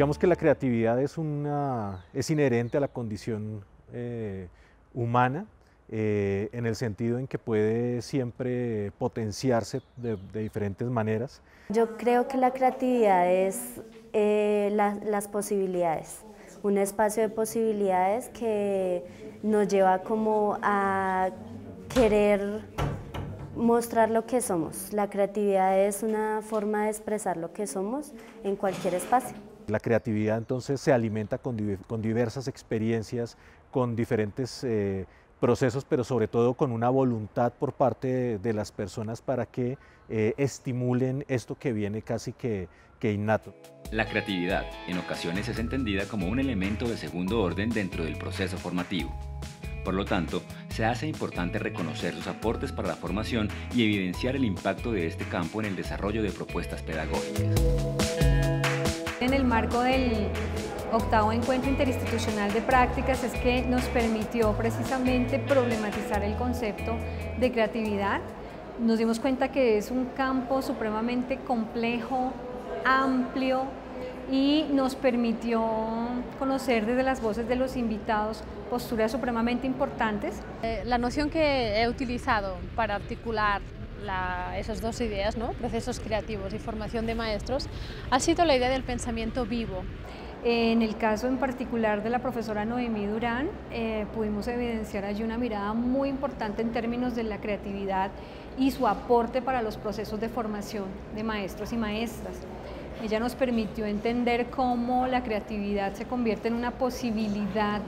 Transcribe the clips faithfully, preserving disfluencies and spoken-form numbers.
Digamos que la creatividad es, una, es inherente a la condición eh, humana, eh, en el sentido en que puede siempre potenciarse de, de diferentes maneras. Yo creo que la creatividad es eh, la, las posibilidades, un espacio de posibilidades que nos lleva como a querer mostrar lo que somos. La creatividad es una forma de expresar lo que somos en cualquier espacio. La creatividad entonces se alimenta con, con diversas experiencias, con diferentes eh, procesos, pero sobre todo con una voluntad por parte de, de las personas para que eh, estimulen esto que viene casi que, que innato. La creatividad en ocasiones es entendida como un elemento de segundo orden dentro del proceso formativo. Por lo tanto, se hace importante reconocer sus aportes para la formación y evidenciar el impacto de este campo en el desarrollo de propuestas pedagógicas. En el marco del octavo encuentro interinstitucional de prácticas es que nos permitió precisamente problematizar el concepto de creatividad. Nos dimos cuenta que es un campo supremamente complejo, amplio, y nos permitió conocer desde las voces de los invitados posturas supremamente importantes. La noción que he utilizado para articular la, esas dos ideas, ¿no? Procesos creativos y formación de maestros, ha sido la idea del pensamiento vivo. En el caso en particular de la profesora Noemí Durán, eh, pudimos evidenciar allí una mirada muy importante en términos de la creatividad y su aporte para los procesos de formación de maestros y maestras. Ella nos permitió entender cómo la creatividad se convierte en una posibilidad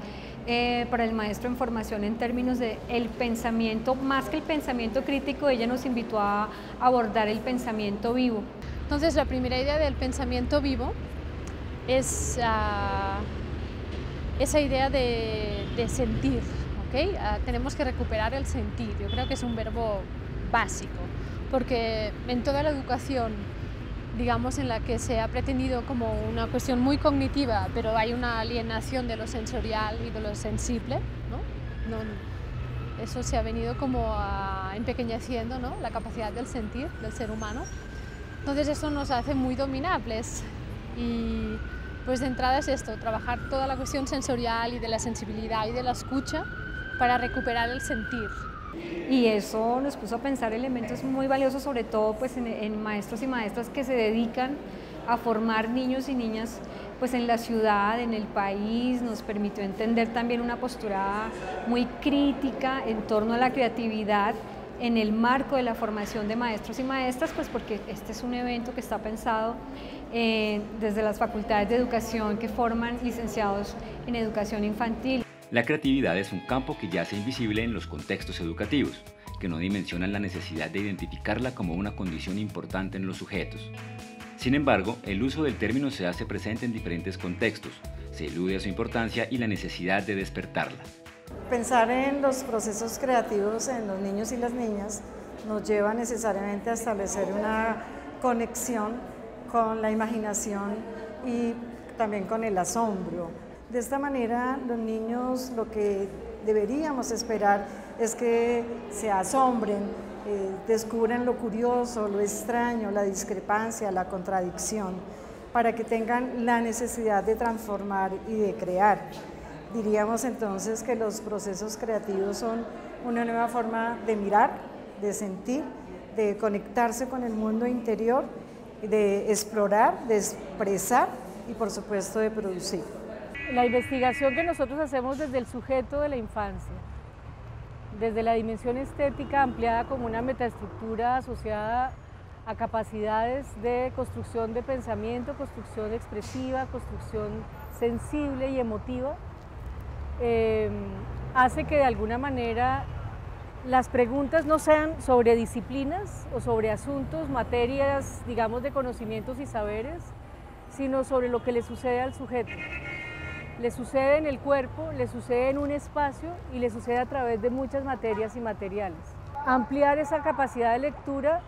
eh, para el maestro en formación en términos de el pensamiento, más que el pensamiento crítico, ella nos invitó a abordar el pensamiento vivo. Entonces, la primera idea del pensamiento vivo es uh, esa idea de, de sentir, ¿okay? Uh, tenemos que recuperar el sentir, yo creo que es un verbo básico, porque en toda la educación, digamos, en la que se ha pretendido como una cuestión muy cognitiva, pero hay una alienación de lo sensorial y de lo sensible, ¿no? No, eso se ha venido como a empequeñeciendo, ¿no? La capacidad del sentir del ser humano. Entonces eso nos hace muy dominables y pues de entrada es esto, trabajar toda la cuestión sensorial y de la sensibilidad y de la escucha para recuperar el sentir. Y eso nos puso a pensar elementos muy valiosos, sobre todo pues, en, en maestros y maestras que se dedican a formar niños y niñas pues, en la ciudad, en el país. Nos permitió entender también una postura muy crítica en torno a la creatividad en el marco de la formación de maestros y maestras, pues porque este es un evento que está pensado eh, desde las facultades de educación que forman licenciados en educación infantil. La creatividad es un campo que yace invisible en los contextos educativos, que no dimensionan la necesidad de identificarla como una condición importante en los sujetos. Sin embargo, el uso del término se hace presente en diferentes contextos, se elude a su importancia y la necesidad de despertarla. Pensar en los procesos creativos en los niños y las niñas nos lleva necesariamente a establecer una conexión con la imaginación y también con el asombro. De esta manera, los niños lo que deberíamos esperar es que se asombren, eh, descubran lo curioso, lo extraño, la discrepancia, la contradicción, para que tengan la necesidad de transformar y de crear. Diríamos entonces que los procesos creativos son una nueva forma de mirar, de sentir, de conectarse con el mundo interior, de explorar, de expresar y por supuesto de producir. La investigación que nosotros hacemos desde el sujeto de la infancia, desde la dimensión estética ampliada como una metaestructura asociada a capacidades de construcción de pensamiento, construcción expresiva, construcción sensible y emotiva, eh, hace que de alguna manera las preguntas no sean sobre disciplinas o sobre asuntos, materias, digamos, de conocimientos y saberes, sino sobre lo que le sucede al sujeto. Le sucede en el cuerpo, le sucede en un espacio y le sucede a través de muchas materias y materiales. Ampliar esa capacidad de lectura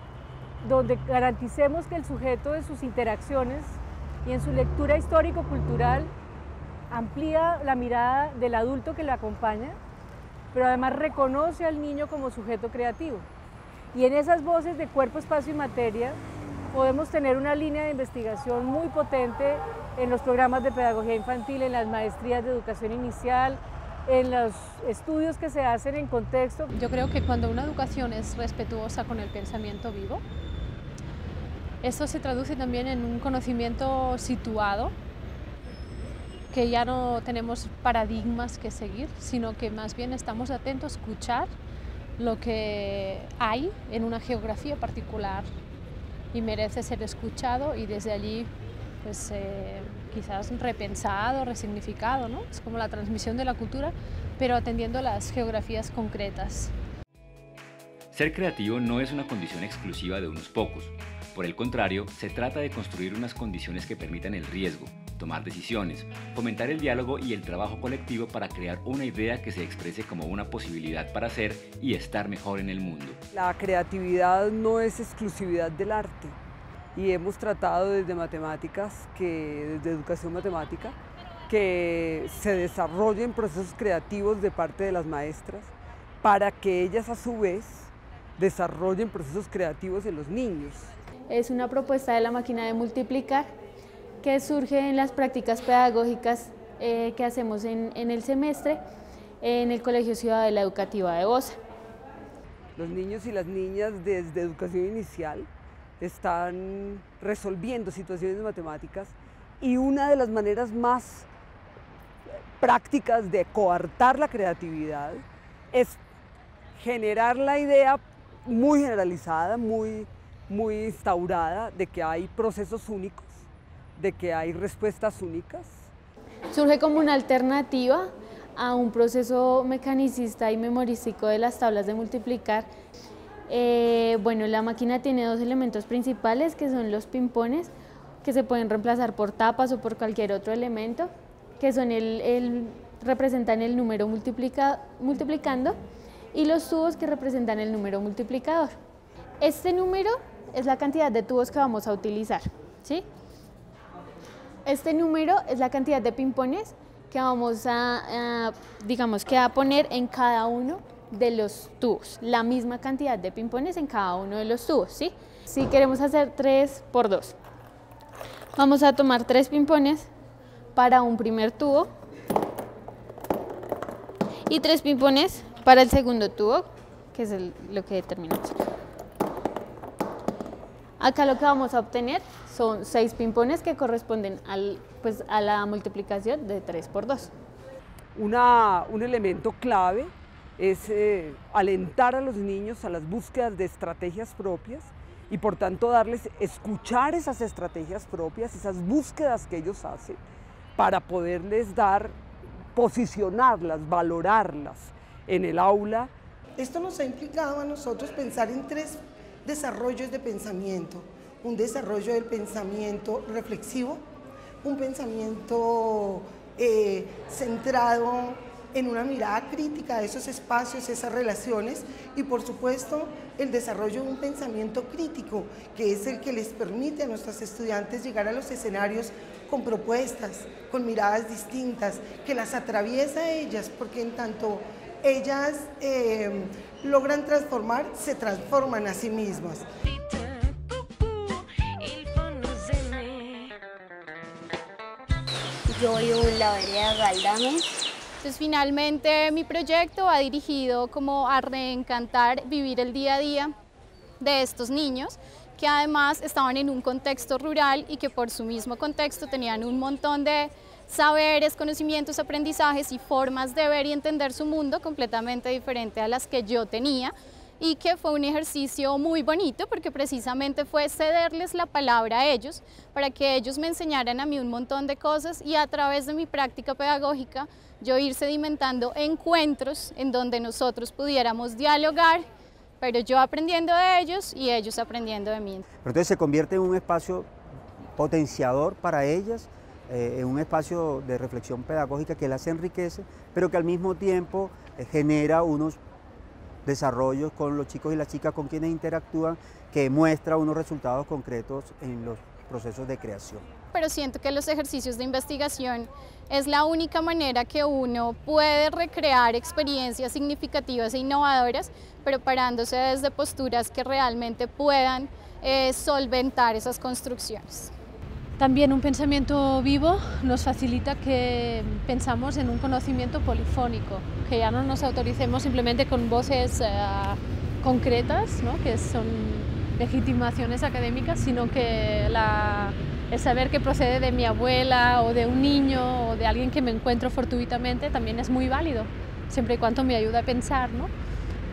donde garanticemos que el sujeto en sus interacciones y en su lectura histórico-cultural amplía la mirada del adulto que le acompaña, pero además reconoce al niño como sujeto creativo. Y en esas voces de cuerpo, espacio y materia podemos tener una línea de investigación muy potente en los programas de pedagogía infantil, en las maestrías de educación inicial, en los estudios que se hacen en contexto. Yo creo que cuando una educación es respetuosa con el pensamiento vivo, esto se traduce también en un conocimiento situado, que ya no tenemos paradigmas que seguir, sino que más bien estamos atentos a escuchar lo que hay en una geografía particular y merece ser escuchado y desde allí pues, eh, quizás repensado, resignificado, ¿no? Es como la transmisión de la cultura, pero atendiendo las geografías concretas. Ser creativo no es una condición exclusiva de unos pocos. Por el contrario, se trata de construir unas condiciones que permitan el riesgo, tomar decisiones, fomentar el diálogo y el trabajo colectivo para crear una idea que se exprese como una posibilidad para ser y estar mejor en el mundo. La creatividad no es exclusividad del arte y hemos tratado desde matemáticas, que, desde educación matemática, que se desarrollen procesos creativos de parte de las maestras para que ellas a su vez desarrollen procesos creativos en los niños. Es una propuesta de la máquina de multiplicar que surge en las prácticas pedagógicas eh, que hacemos en, en el semestre en el Colegio Ciudadela Educativa de Bosa. Los niños y las niñas desde educación inicial están resolviendo situaciones matemáticas y una de las maneras más prácticas de coartar la creatividad es generar la idea muy generalizada, muy muy instaurada de que hay procesos únicos, de que hay respuestas únicas. Surge como una alternativa a un proceso mecanicista y memorístico de las tablas de multiplicar. Eh, bueno, la máquina tiene dos elementos principales que son los pimpones, que se pueden reemplazar por tapas o por cualquier otro elemento, que son el, el, representan el número multiplica, multiplicando y los tubos que representan el número multiplicador. Este número es la cantidad de tubos que vamos a utilizar, ¿sí? Este número es la cantidad de pimpones que vamos a, a, digamos que a poner en cada uno de los tubos, la misma cantidad de pimpones en cada uno de los tubos, ¿sí? Si queremos hacer tres por dos, vamos a tomar tres pimpones para un primer tubo y tres pimpones para el segundo tubo, que es el, lo que determinamos. Acá lo que vamos a obtener son seis pimpones que corresponden al, pues, a la multiplicación de tres por dos. Una, un elemento clave es eh, alentar a los niños a las búsquedas de estrategias propias y por tanto darles escuchar esas estrategias propias, esas búsquedas que ellos hacen para poderles dar, posicionarlas, valorarlas en el aula. Esto nos ha implicado a nosotros pensar en tres desarrollos de pensamiento, un desarrollo del pensamiento reflexivo, un pensamiento eh, centrado en una mirada crítica de esos espacios, esas relaciones y por supuesto el desarrollo de un pensamiento crítico que es el que les permite a nuestros estudiantes llegar a los escenarios con propuestas, con miradas distintas, que las atraviesa a ellas porque en tanto ellas eh, logran transformar, se transforman a sí mismas. Yo vivo en la vereda Galdames. Entonces finalmente mi proyecto va dirigido como a reencantar, vivir el día a día de estos niños que además estaban en un contexto rural y que por su mismo contexto tenían un montón de saberes, conocimientos, aprendizajes y formas de ver y entender su mundo completamente diferente a las que yo tenía y que fue un ejercicio muy bonito porque precisamente fue cederles la palabra a ellos para que ellos me enseñaran a mí un montón de cosas y a través de mi práctica pedagógica yo ir sedimentando encuentros en donde nosotros pudiéramos dialogar, pero yo aprendiendo de ellos y ellos aprendiendo de mí. Pero entonces se convierte en un espacio potenciador para ellas, Eh, en un espacio de reflexión pedagógica que las enriquece, pero que al mismo tiempo eh, genera unos desarrollos con los chicos y las chicas con quienes interactúan, que muestra unos resultados concretos en los procesos de creación. Pero siento que los ejercicios de investigación es la única manera que uno puede recrear experiencias significativas e innovadoras, pero parándose desde posturas que realmente puedan eh, solventar esas construcciones. También un pensamiento vivo nos facilita que pensamos en un conocimiento polifónico, que ya no nos autoricemos simplemente con voces eh, concretas, ¿no?, que son legitimaciones académicas, sino que la, el saber que procede de mi abuela o de un niño o de alguien que me encuentro fortuitamente también es muy válido, siempre y cuando me ayuda a pensar, ¿no?,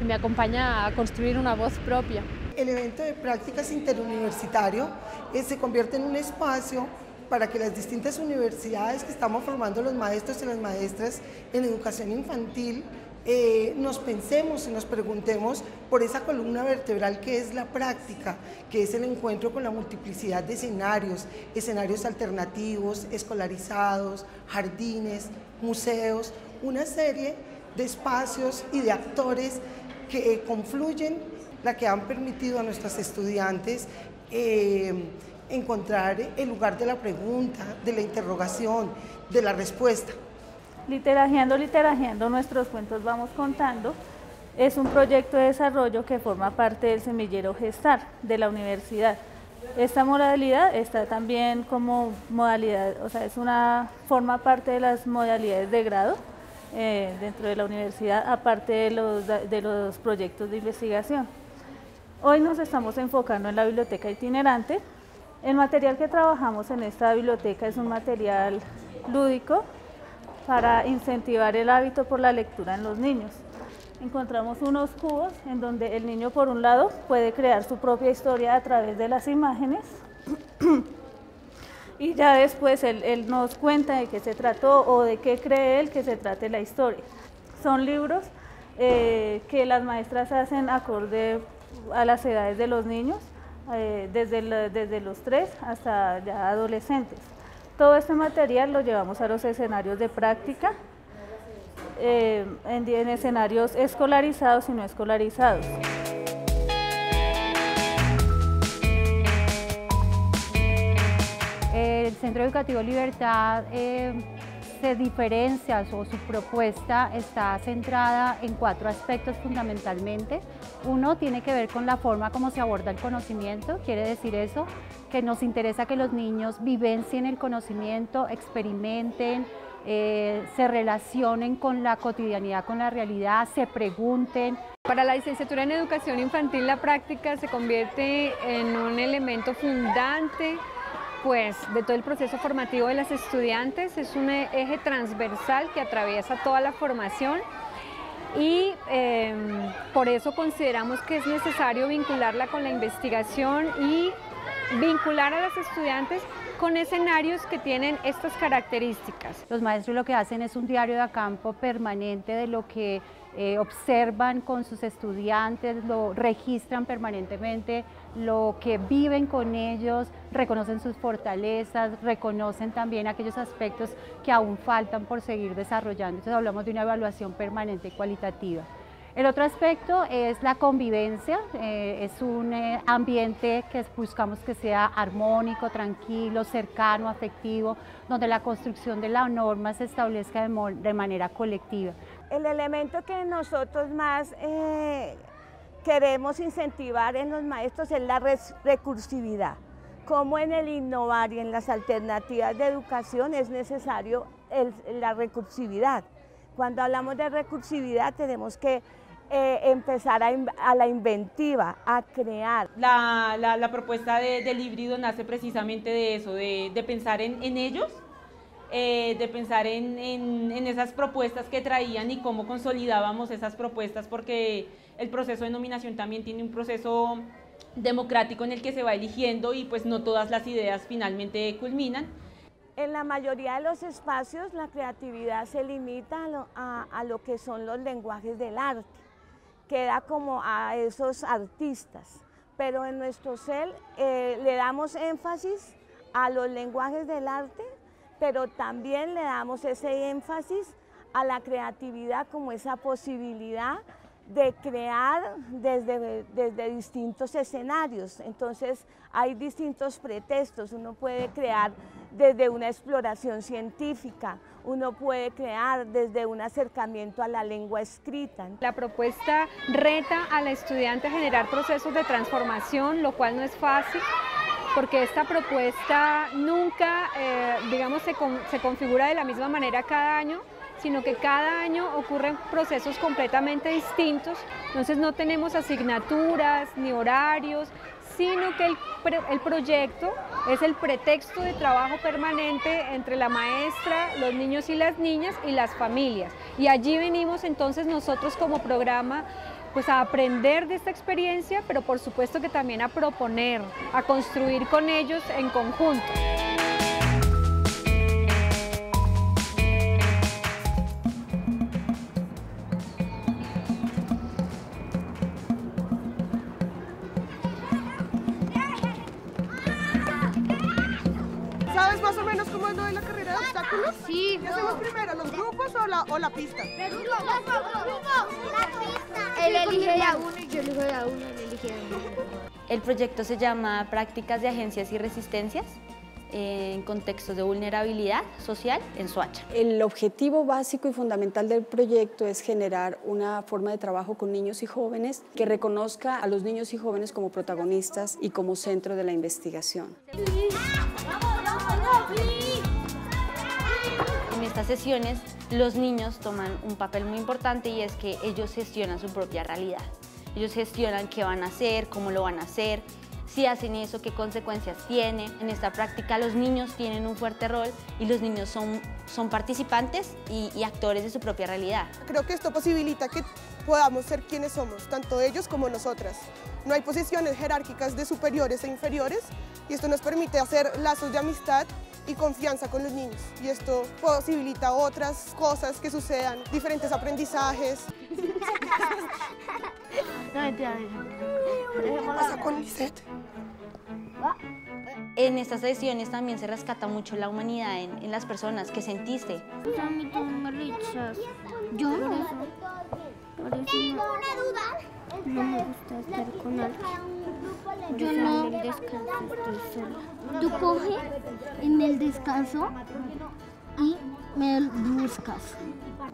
y me acompaña a construir una voz propia. El evento de prácticas interuniversitario eh, se convierte en un espacio para que las distintas universidades que estamos formando los maestros y las maestras en educación infantil eh, nos pensemos y nos preguntemos por esa columna vertebral que es la práctica, que es el encuentro con la multiplicidad de escenarios, escenarios alternativos, escolarizados, jardines, museos, una serie de espacios y de actores que eh, confluyen, la que han permitido a nuestros estudiantes eh, encontrar el lugar de la pregunta, de la interrogación, de la respuesta. Literajeando, literajeando, nuestros cuentos vamos contando. Es un proyecto de desarrollo que forma parte del semillero Gestar de la universidad. Esta modalidad está también como modalidad, o sea, es una, forma parte de las modalidades de grado eh, dentro de la universidad, aparte de los, de los proyectos de investigación. Hoy nos estamos enfocando en la biblioteca itinerante. El material que trabajamos en esta biblioteca es un material lúdico para incentivar el hábito por la lectura en los niños. Encontramos unos cubos en donde el niño, por un lado, puede crear su propia historia a través de las imágenes y ya después él, él nos cuenta de qué se trató o de qué cree él que se trate la historia. Son libros eh, que las maestras hacen acorde a las edades de los niños, eh, desde, la, desde los tres hasta ya adolescentes. Todo este material lo llevamos a los escenarios de práctica, eh, en, en escenarios escolarizados y no escolarizados. El Centro Educativo Libertad eh, se diferencia, o su propuesta está centrada en cuatro aspectos fundamentalmente. Uno tiene que ver con la forma como se aborda el conocimiento, quiere decir eso, que nos interesa que los niños vivencien el conocimiento, experimenten, eh, se relacionen con la cotidianidad, con la realidad, se pregunten. Para la licenciatura en educación infantil, la práctica se convierte en un elemento fundante pues de todo el proceso formativo de las estudiantes, es un eje transversal que atraviesa toda la formación y eh, por eso consideramos que es necesario vincularla con la investigación y vincular a las estudiantes con escenarios que tienen estas características. Los maestros lo que hacen es un diario de campo permanente de lo que eh, observan con sus estudiantes, lo registran permanentemente, lo que viven con ellos, reconocen sus fortalezas, reconocen también aquellos aspectos que aún faltan por seguir desarrollando. Entonces hablamos de una evaluación permanente y cualitativa. El otro aspecto es la convivencia, eh, es un eh, ambiente que buscamos que sea armónico, tranquilo, cercano, afectivo, donde la construcción de la norma se establezca de, de manera colectiva. El elemento que nosotros más eh, queremos incentivar en los maestros es la recursividad, como en el innovar y en las alternativas de educación es necesario el, la recursividad. Cuando hablamos de recursividad tenemos que eh, empezar a, a la inventiva, a crear. La, la, la propuesta de, del híbrido nace precisamente de eso, de, de pensar en, en ellos, eh, de pensar en, en, en esas propuestas que traían y cómo consolidábamos esas propuestas, porque el proceso de nominación también tiene un proceso democrático en el que se va eligiendo y pues no todas las ideas finalmente culminan. En la mayoría de los espacios la creatividad se limita a lo, a, a lo que son los lenguajes del arte, queda como a esos artistas, pero en nuestro CEL eh, le damos énfasis a los lenguajes del arte, pero también le damos ese énfasis a la creatividad como esa posibilidad de crear desde, desde distintos escenarios. Entonces hay distintos pretextos, uno puede crear desde una exploración científica, uno puede crear desde un acercamiento a la lengua escrita. La propuesta reta al estudiante a generar procesos de transformación, lo cual no es fácil, porque esta propuesta nunca, eh, digamos, se, con, se configura de la misma manera cada año, sino que cada año ocurren procesos completamente distintos, entonces no tenemos asignaturas ni horarios, sino que el, el proyecto es el pretexto de trabajo permanente entre la maestra, los niños y las niñas y las familias. Y allí venimos entonces nosotros como programa pues a aprender de esta experiencia, pero por supuesto que también a proponer, a construir con ellos en conjunto. ¿Más o menos cómo es lo de la carrera de obstáculos? Sí. ¿Qué hacemos primero, los grupos o la, o la pista? Los grupos, los grupos, la pista. Él elige de a uno y yo elijo de a uno, él elige de a uno. El proyecto se llama Prácticas de Agencias y Resistencias en contextos de vulnerabilidad social en Soacha. El objetivo básico y fundamental del proyecto es generar una forma de trabajo con niños y jóvenes que reconozca a los niños y jóvenes como protagonistas y como centro de la investigación. En estas sesiones los niños toman un papel muy importante y es que ellos gestionan su propia realidad. Ellos gestionan qué van a hacer, cómo lo van a hacer, si hacen eso, qué consecuencias tiene. En esta práctica los niños tienen un fuerte rol y los niños son, son participantes y, y actores de su propia realidad. Creo que esto posibilita que podamos ser quienes somos, tanto ellos como nosotras. No hay posiciones jerárquicas de superiores e inferiores y esto nos permite hacer lazos de amistad y confianza con los niños. Y esto posibilita otras cosas que sucedan, diferentes aprendizajes. ¿Qué pasa con Lisette? En estas sesiones también se rescata mucho la humanidad en, en las personas. ¿Qué sentiste? Yo no. Tengo una duda. No me gusta estar con alguien. Yo no. En el descanso estoy sola. Tú coges en el descanso y me buscas.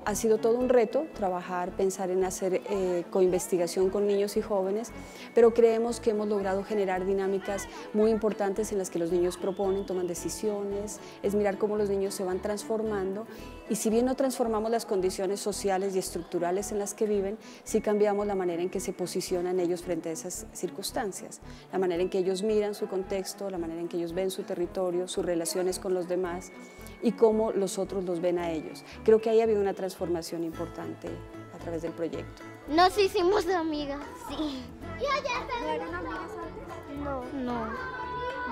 Ha sido todo un reto trabajar, pensar en hacer eh, coinvestigación con niños y jóvenes, pero creemos que hemos logrado generar dinámicas muy importantes en las que los niños proponen, toman decisiones, es mirar cómo los niños se van transformando y si bien no transformamos las condiciones sociales y estructurales en las que viven, sí cambiamos la manera en que se posicionan ellos frente a esas circunstancias, la manera en que ellos miran su contexto, la manera en que ellos ven su territorio, sus relaciones con los demás y cómo los otros los ven a ellos. Creo que ahí ha habido una transformación importante a través del proyecto. Nos hicimos amigas, sí. ¿Yo ya ¿No eran amigas antes? No. No.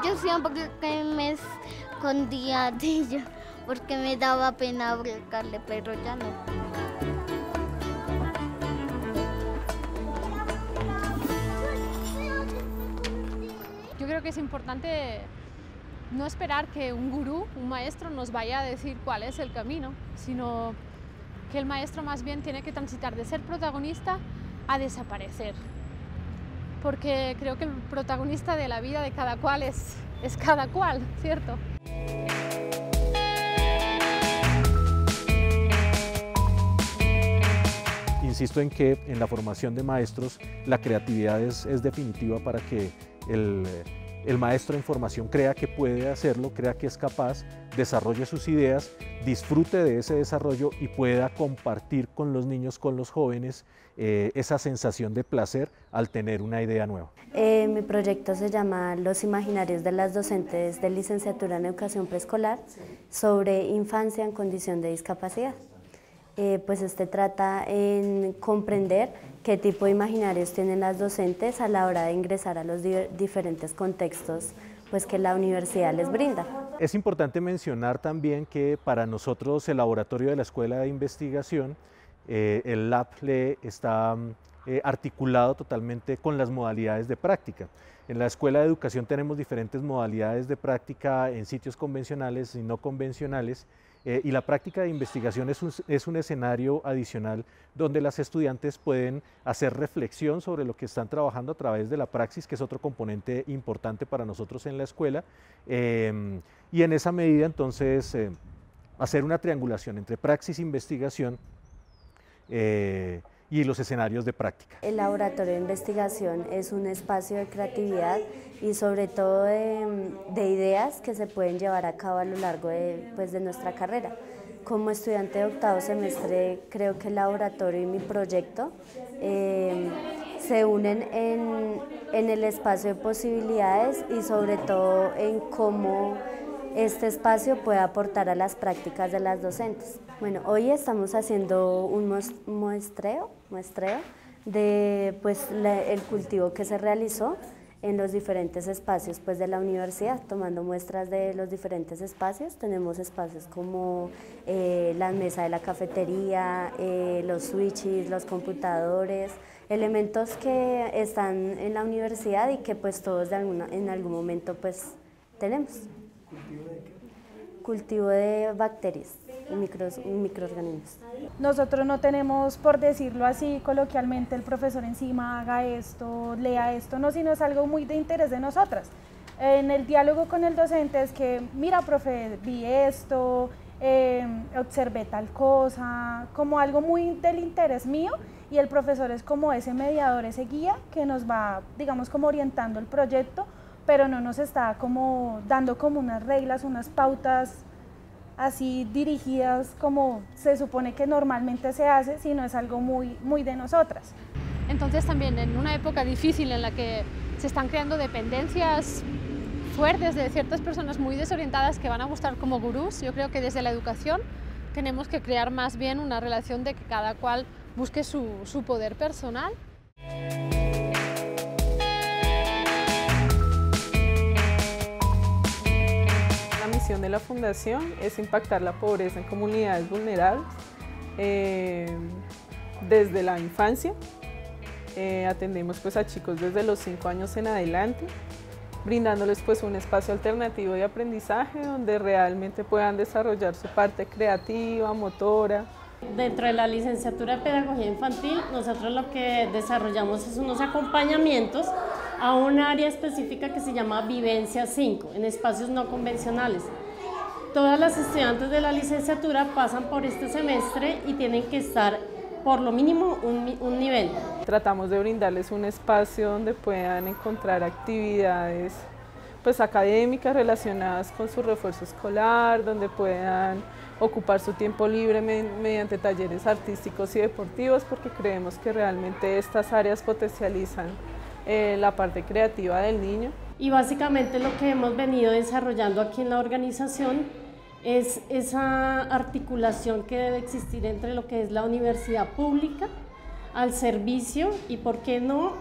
Yo siempre que me escondía de ella porque me daba pena abrazarle, pero ya no. Yo creo que es importante no esperar que un gurú, un maestro, nos vaya a decir cuál es el camino, sino que el maestro más bien tiene que transitar de ser protagonista a desaparecer. Porque creo que el protagonista de la vida de cada cual es, es cada cual, ¿cierto? Insisto en que en la formación de maestros la creatividad es, es definitiva para que el... El maestro en formación crea que puede hacerlo, crea que es capaz, desarrolle sus ideas, disfrute de ese desarrollo y pueda compartir con los niños, con los jóvenes, eh, esa sensación de placer al tener una idea nueva. Eh, mi proyecto se llama Los Imaginarios de las Docentes de Licenciatura en Educación Preescolar sobre infancia en condición de discapacidad. Eh, pues este trata en comprender qué tipo de imaginarios tienen las docentes a la hora de ingresar a los di diferentes contextos pues, que la universidad les brinda. Es importante mencionar también que para nosotros el laboratorio de la Escuela de Investigación, eh, el LAPLE está eh, articulado totalmente con las modalidades de práctica. En la Escuela de Educación tenemos diferentes modalidades de práctica en sitios convencionales y no convencionales, Eh, y la práctica de investigación es un, es un escenario adicional donde las estudiantes pueden hacer reflexión sobre lo que están trabajando a través de la praxis, que es otro componente importante para nosotros en la escuela, eh, y en esa medida entonces eh, hacer una triangulación entre praxis, investigación eh, y los escenarios de práctica. El laboratorio de investigación es un espacio de creatividad y sobre todo de, de ideas que se pueden llevar a cabo a lo largo de, pues, de nuestra carrera. Como estudiante de octavo semestre, creo que el laboratorio y mi proyecto eh, se unen en, en el espacio de posibilidades y sobre todo en cómo este espacio puede aportar a las prácticas de las docentes. Bueno, hoy estamos haciendo un muestreo, muestreo de pues, la, el cultivo que se realizó en los diferentes espacios pues, de la universidad, tomando muestras de los diferentes espacios. Tenemos espacios como eh, la mesa de la cafetería, eh, los switches, los computadores, elementos que están en la universidad y que pues, todos de alguna, en algún momento pues, tenemos. ¿Cultivo de qué? Cultivo de bacterias y micro, microorganismos. Nosotros no tenemos, por decirlo así, coloquialmente, el profesor encima, haga esto, lea esto, no, sino es algo muy de interés de nosotras. En el diálogo con el docente es que, mira, profe, vi esto, eh, observé tal cosa, como algo muy del interés mío, y el profesor es como ese mediador, ese guía que nos va, digamos, como orientando el proyecto, pero no nos está como dando como unas reglas, unas pautas así dirigidas como se supone que normalmente se hace, sino es algo muy, muy de nosotras. Entonces también en una época difícil en la que se están creando dependencias fuertes de ciertas personas muy desorientadas que van a gustar como gurús, yo creo que desde la educación tenemos que crear más bien una relación de que cada cual busque su, su poder personal. La misión de la Fundación es impactar la pobreza en comunidades vulnerables eh, desde la infancia. Eh, atendemos pues, a chicos desde los cinco años en adelante, brindándoles pues, un espacio alternativo de aprendizaje donde realmente puedan desarrollar su parte creativa, motora. Dentro de la licenciatura de Pedagogía Infantil, nosotros lo que desarrollamos es unos acompañamientos a un área específica que se llama Vivencia cinco, en espacios no convencionales. Todas las estudiantes de la licenciatura pasan por este semestre y tienen que estar por lo mínimo un, un nivel. Tratamos de brindarles un espacio donde puedan encontrar actividades pues, académicas relacionadas con su refuerzo escolar, donde puedan ocupar su tiempo libre mediante talleres artísticos y deportivos, porque creemos que realmente estas áreas potencializan Eh, la parte creativa del niño. Y básicamente lo que hemos venido desarrollando aquí en la organización es esa articulación que debe existir entre lo que es la universidad pública al servicio y, por qué no,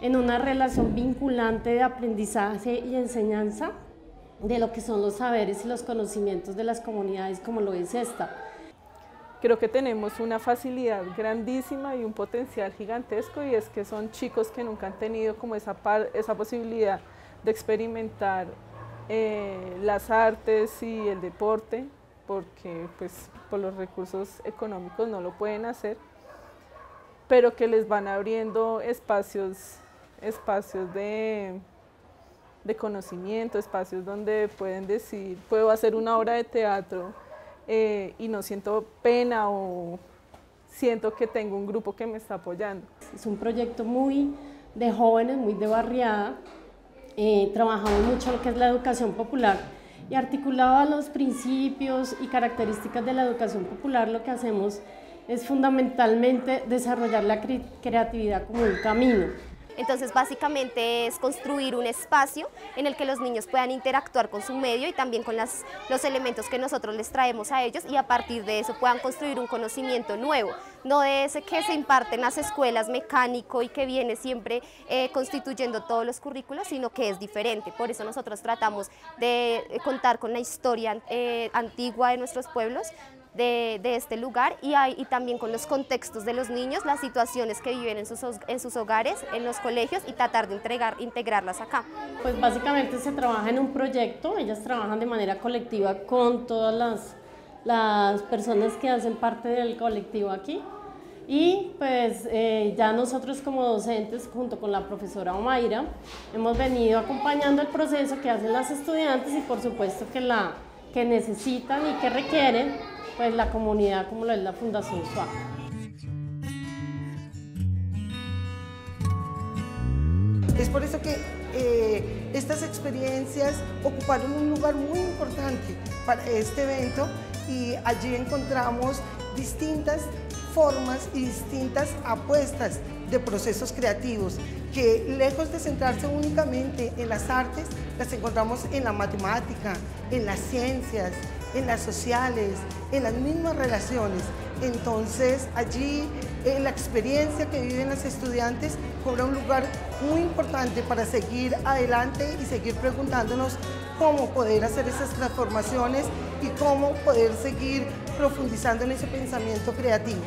en una relación vinculante de aprendizaje y enseñanza de lo que son los saberes y los conocimientos de las comunidades como lo es esta. Creo que tenemos una facilidad grandísima y un potencial gigantesco, y es que son chicos que nunca han tenido como esa, par, esa posibilidad de experimentar eh, las artes y el deporte, porque pues, por los recursos económicos no lo pueden hacer, pero que les van abriendo espacios, espacios de, de conocimiento, espacios donde pueden decir, puedo hacer una obra de teatro, Eh, y no siento pena o siento que tengo un grupo que me está apoyando. Es un proyecto muy de jóvenes, muy de barriada. Eh, trabajamos mucho lo que es la educación popular y articulado a los principios y características de la educación popular, lo que hacemos es fundamentalmente desarrollar la cre- creatividad como un camino. Entonces básicamente es construir un espacio en el que los niños puedan interactuar con su medio y también con las, los elementos que nosotros les traemos a ellos, y a partir de eso puedan construir un conocimiento nuevo, no de ese que se imparte en las escuelas mecánico y que viene siempre eh, constituyendo todos los currículos, sino que es diferente. Por eso nosotros tratamos de contar con la historia eh, antigua de nuestros pueblos, De, de este lugar, y, hay, y también con los contextos de los niños, las situaciones que viven en sus, en sus hogares, en los colegios, y tratar de entregar, integrarlas acá. Pues básicamente se trabaja en un proyecto, ellas trabajan de manera colectiva con todas las, las personas que hacen parte del colectivo aquí. Y pues eh, ya nosotros como docentes, junto con la profesora Omaira, hemos venido acompañando el proceso que hacen las estudiantes y por supuesto que, la, que necesitan y que requieren pues, la comunidad como lo es la Fundación Suá. Es por eso que eh, estas experiencias ocuparon un lugar muy importante para este evento y allí encontramos distintas formas y distintas apuestas de procesos creativos que, lejos de centrarse únicamente en las artes, las encontramos en la matemática, en las ciencias, en las sociales, en las mismas relaciones. Entonces, allí eh, la experiencia que viven las estudiantes cobra un lugar muy importante para seguir adelante y seguir preguntándonos cómo poder hacer esas transformaciones y cómo poder seguir profundizando en ese pensamiento creativo.